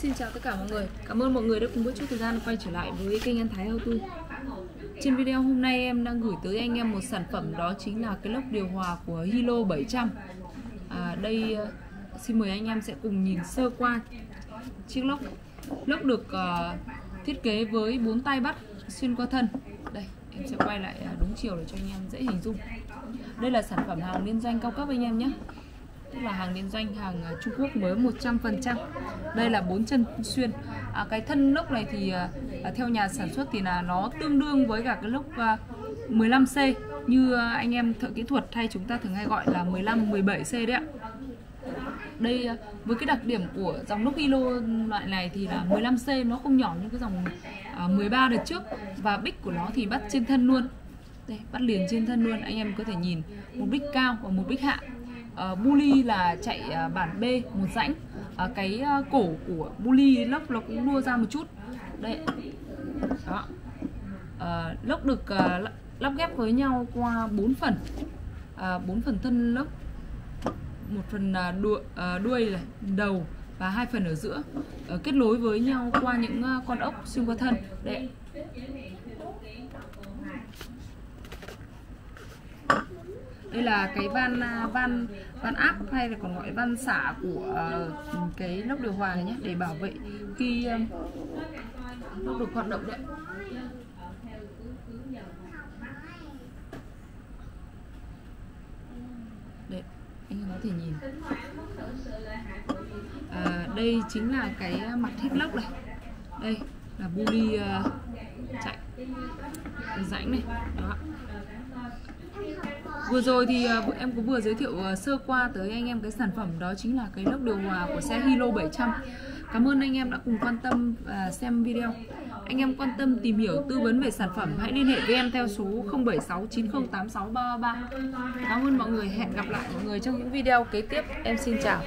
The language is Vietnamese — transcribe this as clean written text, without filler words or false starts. Xin chào tất cả mọi người. Cảm ơn mọi người đã cùng một chút thời gian quay trở lại với kênh An Thái Auto. Trên video hôm nay em đang gửi tới anh em một sản phẩm, đó chính là cái lốc điều hòa của Hino 700. Đây xin mời anh em sẽ cùng nhìn sơ qua chiếc lốc. Lốc được thiết kế với 4 tay bắt xuyên qua thân. Đây, em sẽ quay lại đúng chiều để cho anh em dễ hình dung. Đây là sản phẩm hàng liên doanh cao cấp anh em nhé. Tức là hàng liên doanh, hàng Trung Quốc mới 100%. Đây là 4 chân xuyên. Cái thân lốc này thì theo nhà sản xuất thì là nó tương đương với cả cái lốc 15C, như anh em thợ kỹ thuật hay chúng ta thường hay gọi là 15-17C đấy ạ. Đây với cái đặc điểm của dòng lốc Hino loại này thì là 15C, nó không nhỏ như cái dòng 13 đợt trước, và bích của nó thì bắt trên thân luôn. Đây, bắt liền trên thân luôn, anh em có thể nhìn một bích cao và một bích hạ. Buli là chạy bản B một rãnh. Cái cổ của buli lốc nó cũng đua ra một chút. Đây. Đó. Lốc được lắp ghép với nhau qua 4 phần. 4 phần thân lốc, 1 phần đuôi này, đầu và 2 phần ở giữa, kết nối với nhau qua những con ốc xuyên qua thân. Đây. Đây là cái van áp, hay là còn gọi van xả của cái lốc điều hòa này nhé, để bảo vệ khi lốc được hoạt động đấy. Đấy, anh có thể nhìn. Đây chính là cái mặt hít lốc này. Đây là buli chạy rãnh này. Đó. Vừa rồi thì em có vừa giới thiệu sơ qua tới anh em cái sản phẩm, đó chính là cái lốc điều hòa của xe Hino 700. Cảm ơn anh em đã cùng quan tâm và xem video. Anh em quan tâm tìm hiểu tư vấn về sản phẩm hãy liên hệ với em theo số 0769086333. Cảm ơn mọi người, hẹn gặp lại mọi người trong những video kế tiếp. Em xin chào.